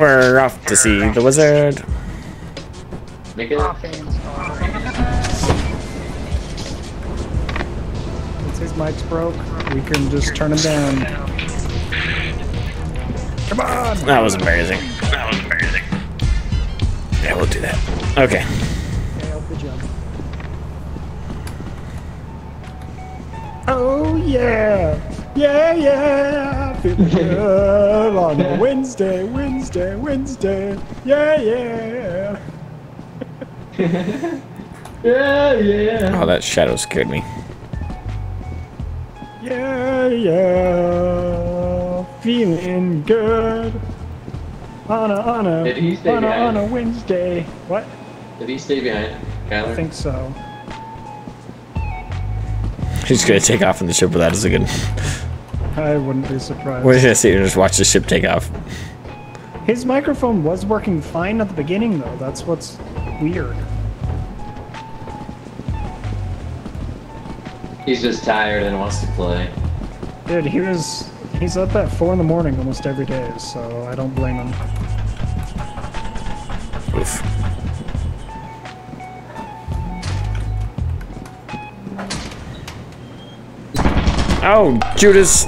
We're off to see the wizard. Make it off. Since his mic's broke, we can just turn him down. Come on! That was embarrassing. Yeah, we'll do that. Okay. Oh yeah! Yeah, yeah! Feeling good on a Wednesday! Yeah, yeah! Yeah, yeah! Oh, that shadow scared me. Yeah, yeah! Feeling good on a Wednesday. What? Did he stay behind, Kyler? I think so. He's gonna take off in the ship without us again. I wouldn't be surprised. What did I say? Just watch the ship take off. His microphone was working fine at the beginning, though. That's what's weird. He's just tired and wants to play. Dude, he's up at 4 in the morning almost every day, so I don't blame him. Oof. Oh, Judas!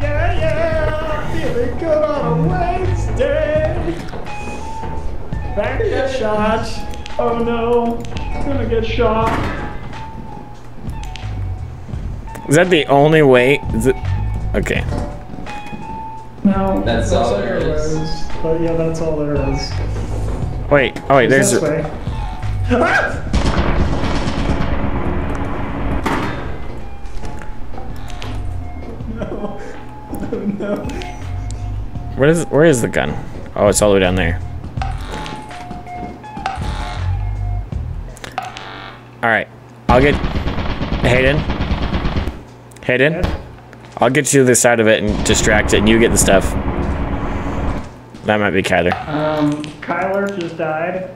Yeah, yeah! Feeling good on a Wednesday! Back get shot! Oh no! I'm gonna get shot! Is that the only way? Is it? Okay. No, that's all there is. But yeah, that's all there is. Wait, oh wait, there's this way. Ah! No. Where is the gun? Oh, it's all the way down there. All right, I'll get Hayden. Yeah. I'll get you to the side of it and distract it, and you get the stuff. That might be Kyler. Kyler just died.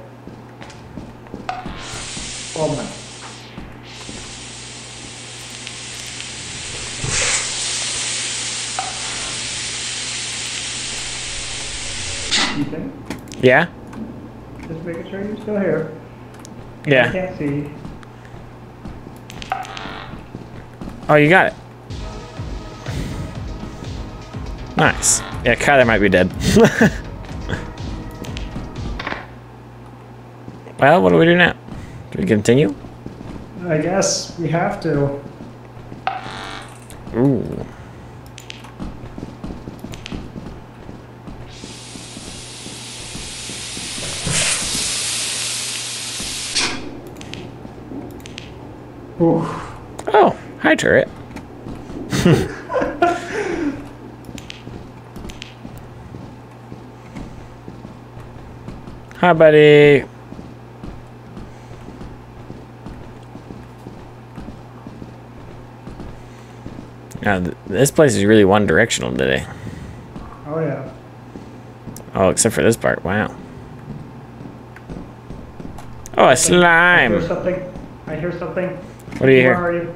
Oh my. Yeah? Just making sure you're still here. Yeah. I can't see. Oh, you got it. Nice. Yeah, Kyler might be dead. Well, what do we do now? Do we continue? I guess we have to. Ooh. Oof. Oh, hi turret. Hi buddy. Now this place is really one directional today. Oh yeah. Oh, except for this part. Wow. Oh, a slime. I hear something. What do you hear? Mari.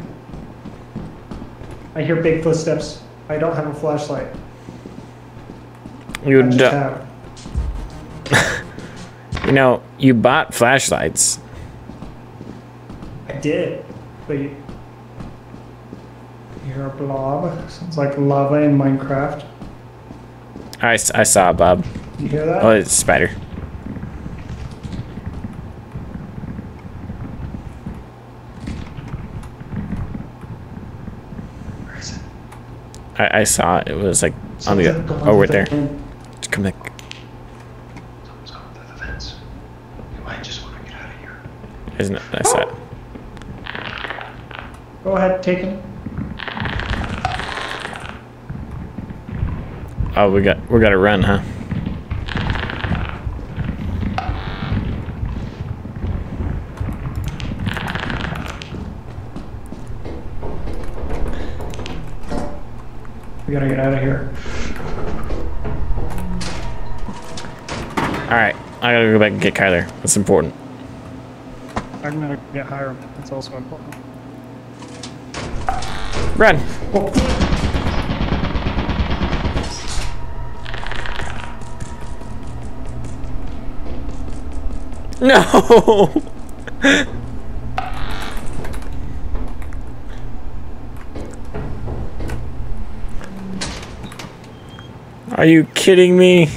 I hear big footsteps. I don't have a flashlight. You don't. You know, you bought flashlights. I did, but you hear a blob. Sounds like lava in Minecraft. I saw a blob. You hear that? Oh, it's a spider. I saw it. It was like on the right there. Just come back. Someone's going through the fence. You might just want to get out of here. Isn't it? I saw it. Go ahead, take him. Oh, we got to run, huh? We gotta get out of here. Alright, I gotta go back and get Kyler. That's important. I'm gonna get Hiram. That's also important. Run! Whoa. No! Are you kidding me?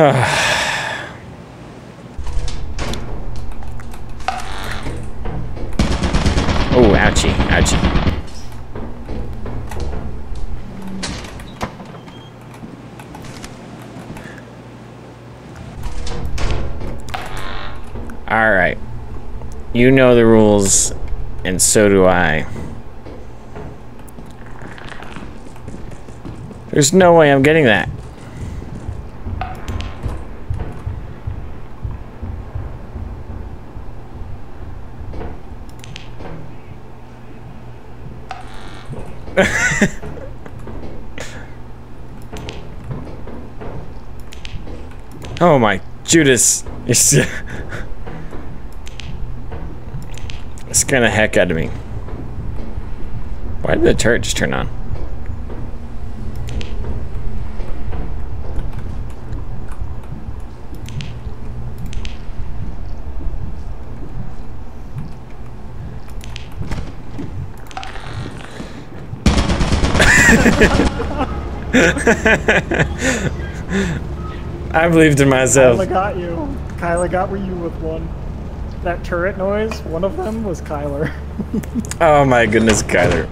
Oh, ouchie, ouchie. All right. You know the rules, and so do I. There's no way I'm getting that. Oh my Judas. It's kind of heck out of me. Why did the turret just turn on? I believed in myself. Kyler got you. Kyler got you with one. That turret noise, one of them was Kyler. Oh my goodness, Kyler.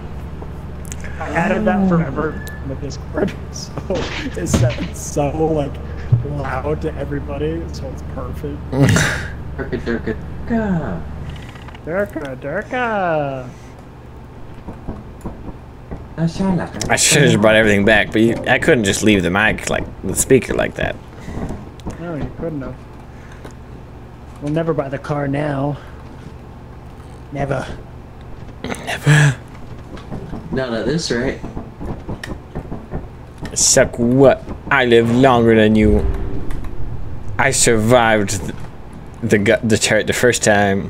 I added that forever in the Discord, so it sounds so like loud to everybody, so it's perfect. Durka, durka, durka. Durka, durka. I should have just brought everything back, but I couldn't just leave the mic, like, the speaker like that. No, you couldn't have. We'll never buy the car now. Never. Never. Not at this rate. Except what? I live longer than you. I survived the turret the first time.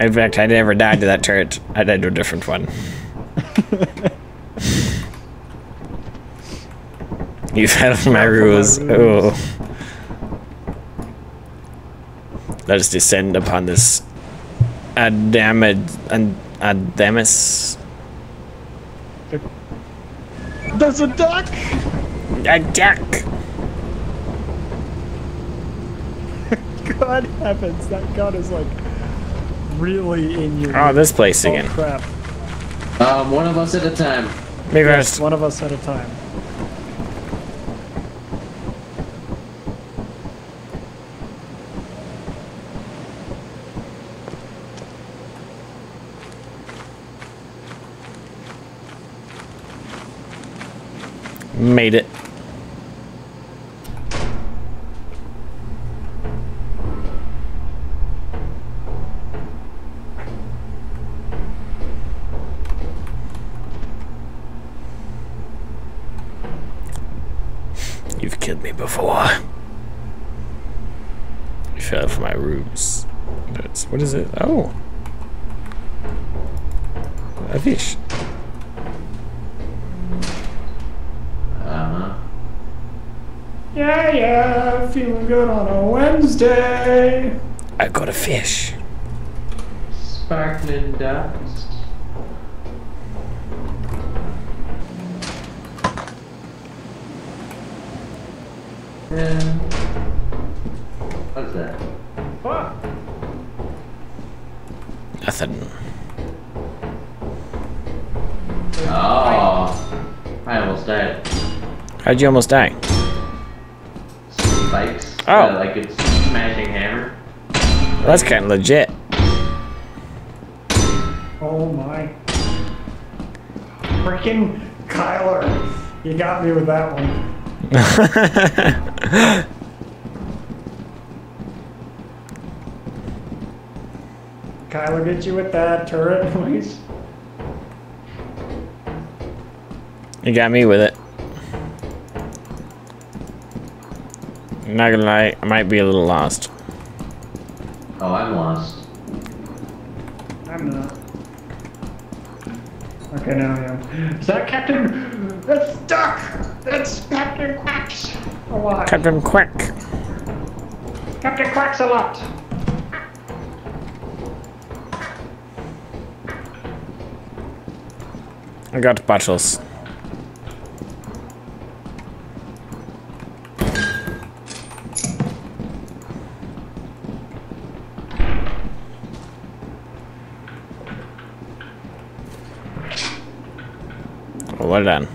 In fact, I never died to that turret. I died to a different one. You've had my rules. Oh. Let us descend upon this Adamus. There's a duck! A duck! God heavens, that god is like really in your room. This place again. Oh, crap. One of us at a time. Me first. One of us at a time. Made it. You've killed me before. You fell for my ruse. What is it? Oh, a fish. Yeah, yeah, feeling good on a Wednesday. I got a fish. Sparkling ducks. Yeah. What's that? What? Nothing. Oh, I almost died. How'd you almost die? Spikes. Oh. Like a smashing hammer. Well, that's kind of legit. Oh my. Freaking Kyler. You got me with that one. Kyler, get you with that turret, please. You got me with it. Not gonna lie, I might be a little lost. Oh, I'm lost. I'm not. Okay, now I am. Is that Captain? That's Duck! That's Captain Quacks a lot. Captain Quack. Captain Quacks a lot. I got bottles. Well done.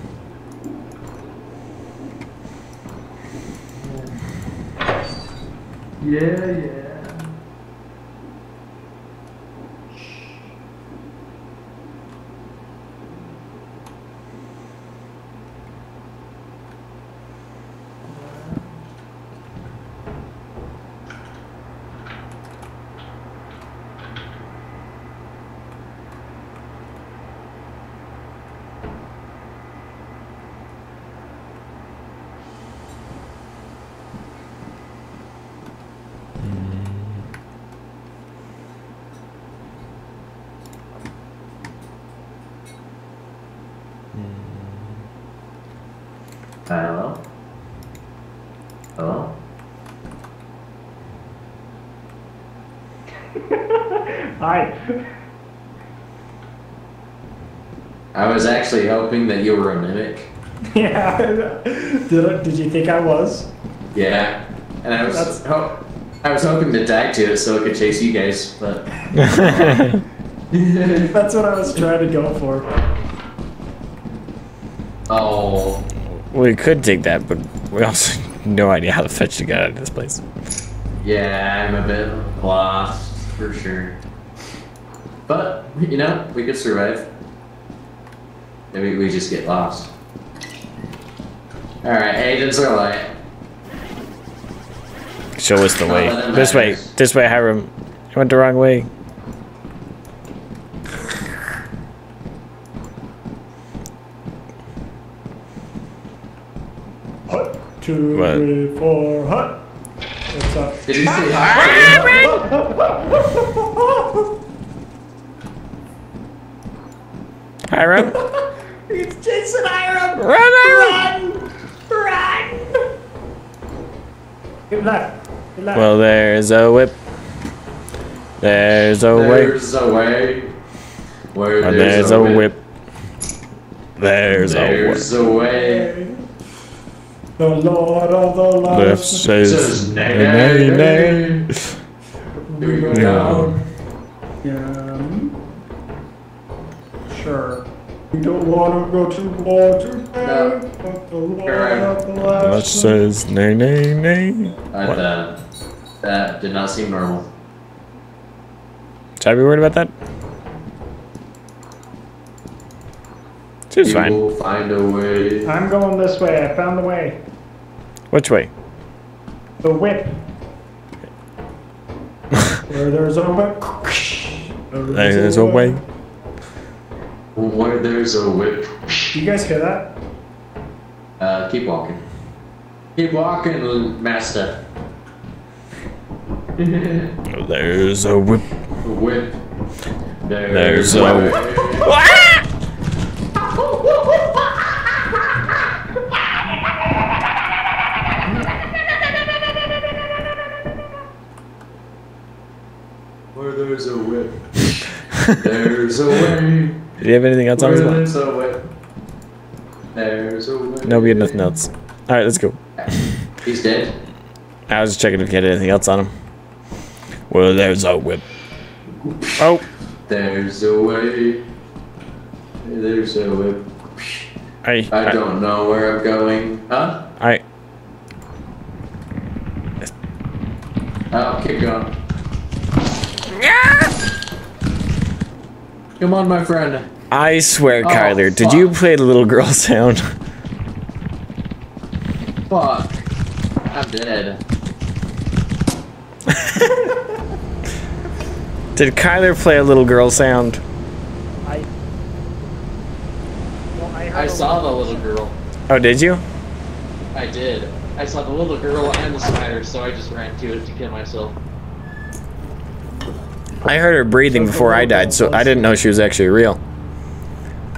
Yeah. Hello? Hello? Hi. I was actually hoping that you were a mimic. Yeah. Did you think I was? Yeah. And I was hoping to tag to it so it could chase you guys, but... That's what I was trying to go for. Oh... We could take that, but we also have no idea how the fetch to get out of this place. Yeah, I'm a bit lost, for sure. But, you know, we could survive. Maybe we just get lost. Alright, agents are light. Show us the way. This way, Hiram. You went the wrong way. Two, what? Three, four, hut! What's up? Did you see Hiram? It's Jason Hiram! Run! Run! Good luck. Good luck. Well, there's a whip. There's a way. There's a way. Where there's a whip. There's a way. The Lord of the Lost says, nay, nay, we go down. Yeah. Sure. We don't want to go too far today, but the Lord of the Lost says, nay, nay, nay. That did not seem normal. Should I be worried about that? Seems fine. We will find a way. I'm going this way. I found the way. Which way? The whip. Where there's a whip. There's a way. Where there's a whip. You guys hear that? Keep walking. Keep walking, master. There's a whip. Whip. There's a whip. There's a whip. There's a way. Do you have anything else on this one? There's a whip. There's a way. No, we had nothing else. Alright, let's go. He's dead. I was just checking if he had anything else on him. Well, there's a whip. Oh. There's a way. There's a whip. I don't know where I'm going. Huh? Alright. Oh, keep going. Come on, my friend. I swear, Kyler, did you play the little girl sound? Fuck. I'm dead. Did Kyler play a little girl sound? I saw the little girl. Oh, did you? I did. I saw the little girl and the spider, so I just ran to it to kill myself. I heard her breathing before I died, so I didn't know she was actually real.